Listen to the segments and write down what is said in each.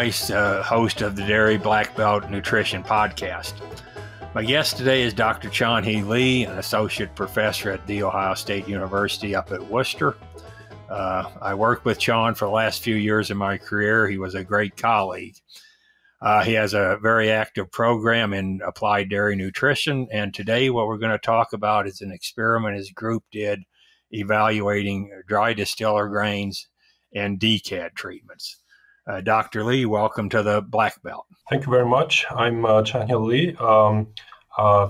Weiss, host of the Dairy Black Belt Nutrition Podcast. My guest today is Dr. Chanhee Lee, an associate professor at The Ohio State University up at Worcester. I worked with Chan for the last few years of my career. He was a great colleague. He has a very active program in applied dairy nutrition. And today what we're going to talk about is an experiment his group did evaluating dry distiller grains and DCAD treatments. Dr. Lee, welcome to the Black Belt. Thank you very much. I'm Chanhee Lee.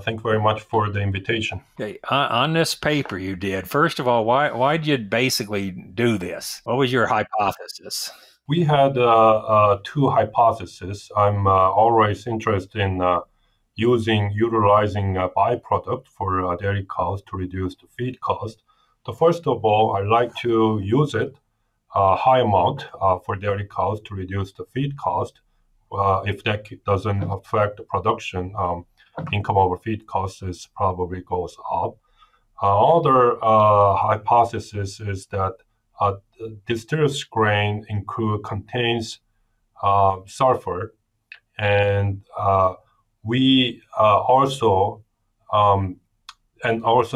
Thank you very much for the invitation. Okay, on this paper you did, first of all, why did you basically do this? What was your hypothesis? We had two hypotheses. I'm always interested in utilizing a byproduct for dairy cows to reduce the feed cost. So first of all, I like to use it high amount for dairy cows to reduce the feed cost if that doesn't affect the production. Income over feed costs probably goes up. Other hypothesis is that distillers grain contains sulfur, and also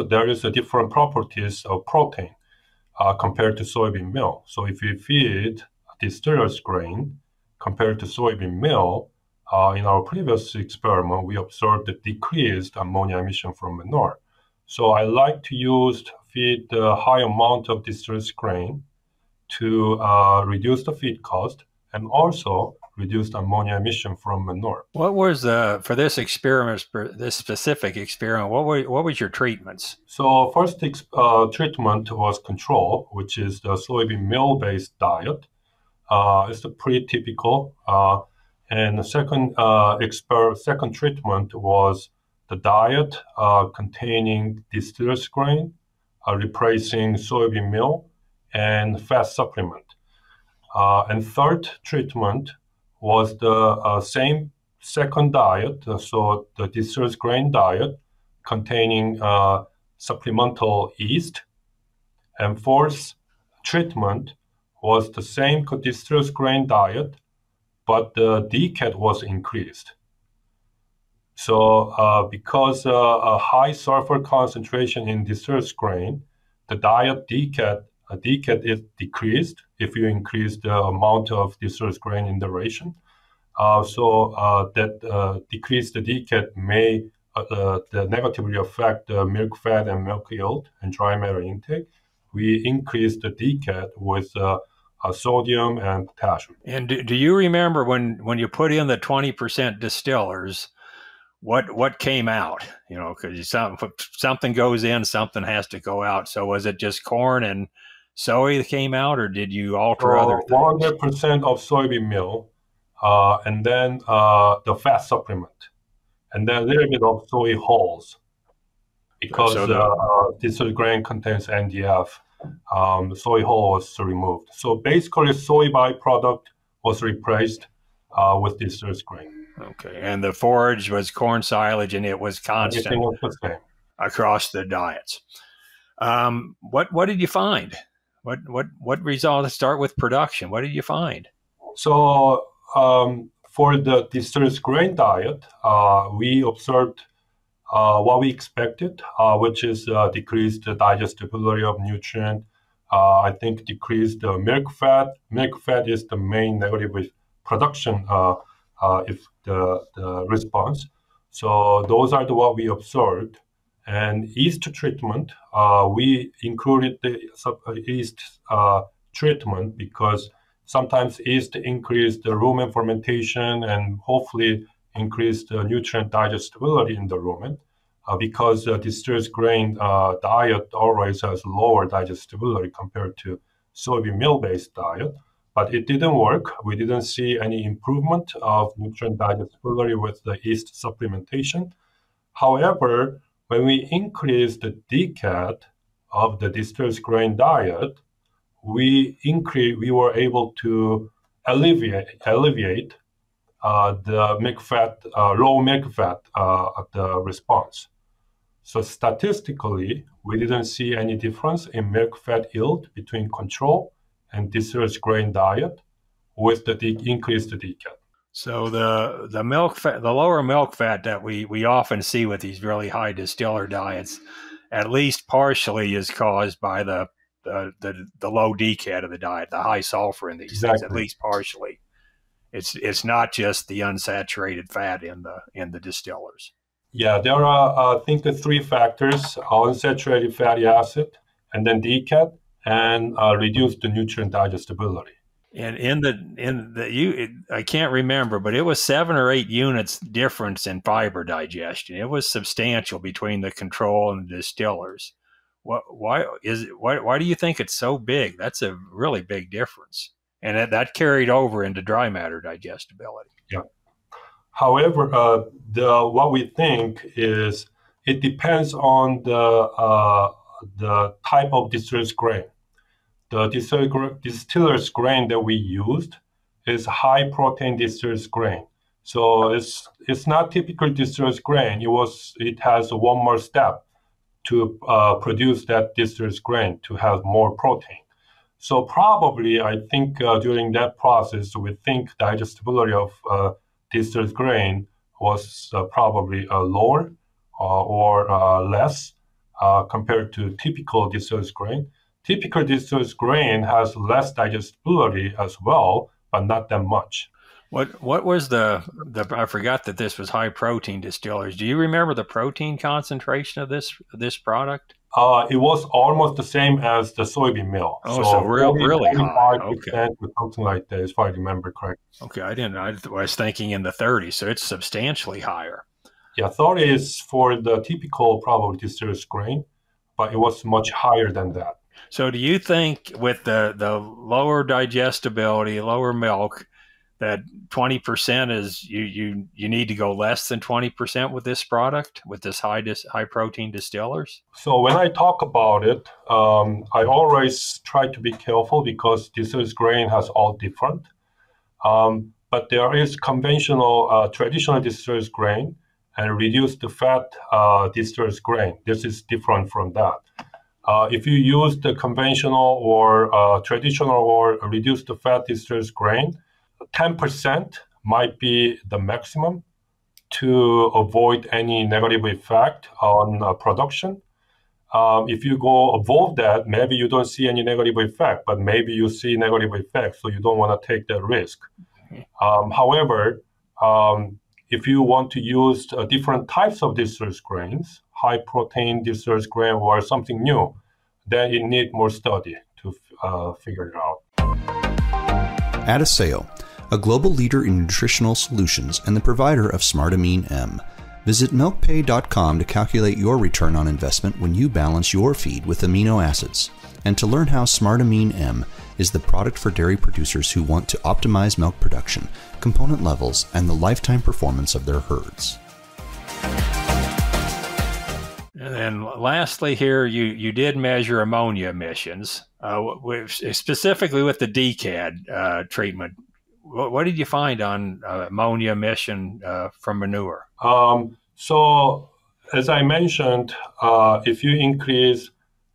there is a different properties of protein compared to soybean meal. So if we feed distillers grain compared to soybean meal, in our previous experiment, we observed the decreased ammonia emission from manure. So I like to feed a high amount of distillers grain to reduce the feed cost and also reduce the ammonia emission from manure. What was for this experiment, for this specific experiment, what was your treatments? So first treatment was control, which is the soybean meal-based diet. It's pretty typical. And the second treatment was the diet containing distillers grain, replacing soybean meal, and fat supplement. And third treatment was the same second diet, so the distillers grain diet containing supplemental yeast. And fourth treatment was the same distillers grain diet, but the DCAD was increased. So because a high sulfur concentration in distillers grain, the diet DCAD is decreased if you increase the amount of distillers grain in the ration. So that decrease the DCAD may negatively affect the milk fat and milk yield and dry matter intake. We increased the DCAD with sodium and potassium. And do you remember when you put in the 20% distillers, what came out? You know, because something goes in, something has to go out. So was it just corn and soy that came out, or did you alter other things? 100% of soybean meal, and then the fat supplement, and then a little bit of soy hulls, because distillers grain contains NDF. Soy hull was removed. So basically, soy byproduct was replaced with distillers grain. Okay, and the forage was corn silage, and it was constant across the diets. What did you find? What results? Start with production. What did you find? So for the distillers grain diet, we observed what we expected, which is decreased the digestibility of nutrient. I think decreased the milk fat. Milk fat is the main negative with production if the response. So those are what we observed. And yeast treatment, we included the yeast treatment because sometimes yeast increased the rumen fermentation and hopefully increased nutrient digestibility in the rumen because the distillers grain diet always has lower digestibility compared to soybean meal-based diet. But it didn't work. We didn't see any improvement of nutrient digestibility with the yeast supplementation. However, when we increased the DCAD of the distillers grain diet, we were able to alleviate the milk fat, low milk fat, the response. So statistically, we didn't see any difference in milk fat yield between control and distillers grain diet with the increased DCAD. So the milk fat, the lower milk fat that we often see with these really high distiller diets, at least partially, is caused by the low DCAD of the diet, the high sulfur in these things, at least partially. It's not just the unsaturated fat in the distillers. Yeah, there are I think the three factors: unsaturated fatty acid, and then DCAD, and reduced nutrient digestibility. And I can't remember, but it was 7 or 8 units difference in fiber digestion. It was substantial between the control and the distillers. Why do you think it's so big? That's a really big difference. And that carried over into dry matter digestibility. Yeah. However, what we think is it depends on the type of distillers grain. The distillers grain that we used is high protein distillers grain. So it's not typical distillers grain. It has one more step to produce that distillers grain to have more protein. So probably, I think during that process, we think digestibility of distillers grain was probably lower or less compared to typical distillers grain. Typical distillers grain has less digestibility as well, but not that much. What was the? I forgot that this was high protein distillers. Do you remember the protein concentration of this product? It was almost the same as the soybean meal. Oh, so really high. Okay, something like that, if I remember correctly. Okay, I was thinking in the 30s, so it's substantially higher. Yeah, 30 is for the typical probably distillers grain, but it was much higher than that. So, do you think with the lower digestibility, lower milk, that 20% is you need to go less than 20% with this product, with this high protein distillers? So when I talk about it, I always try to be careful because distillers grain has all different. But there is conventional traditional distillers grain and reduced fat distillers grain. This is different from that. If you use the conventional or traditional or reduced fat distillers grain, 10% might be the maximum to avoid any negative effect on production. If you go above that, maybe you don't see any negative effect, but maybe you see negative effects, so you don't want to take that risk. However, if you want to use different types of distillers grains, high protein distillers grain or something new, then it needs more study to figure it out. Adisseo, a global leader in nutritional solutions and the provider of Smartamine M. Visit MilkPay.com to calculate your return on investment when you balance your feed with amino acids, and to learn how Smartamine M is the product for dairy producers who want to optimize milk production, component levels, and the lifetime performance of their herds. And lastly here, you did measure ammonia emissions, specifically with the DCAD treatment. What did you find on ammonia emission from manure? So, as I mentioned, if you increase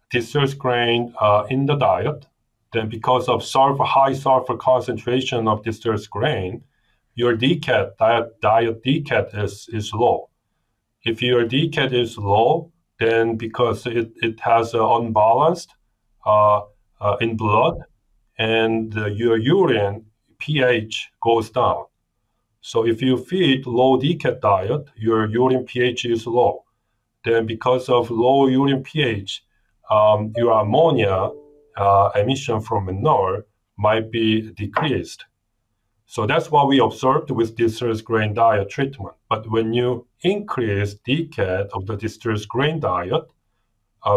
distillers grain in the diet, then because of high sulfur concentration of distillers grain, your DCAD, diet DCAD is low. If your DCAD is low, then because it has unbalanced in blood, and your urine pH goes down. So if you feed low DCAD diet, your urine pH is low. Then because of low urine pH, your ammonia emission from manure might be decreased. So that's what we observed with distillers grain diet treatment. But when you increase DCAD of the distillers grain diet,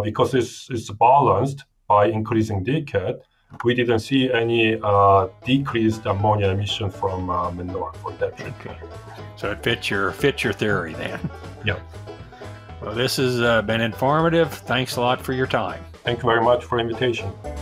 because it's balanced by increasing DCAD, we didn't see any decreased ammonia emission from manure for that treatment. So it fits your theory then. Yeah. Well, this has been informative. Thanks a lot for your time. Thank you very much for the invitation.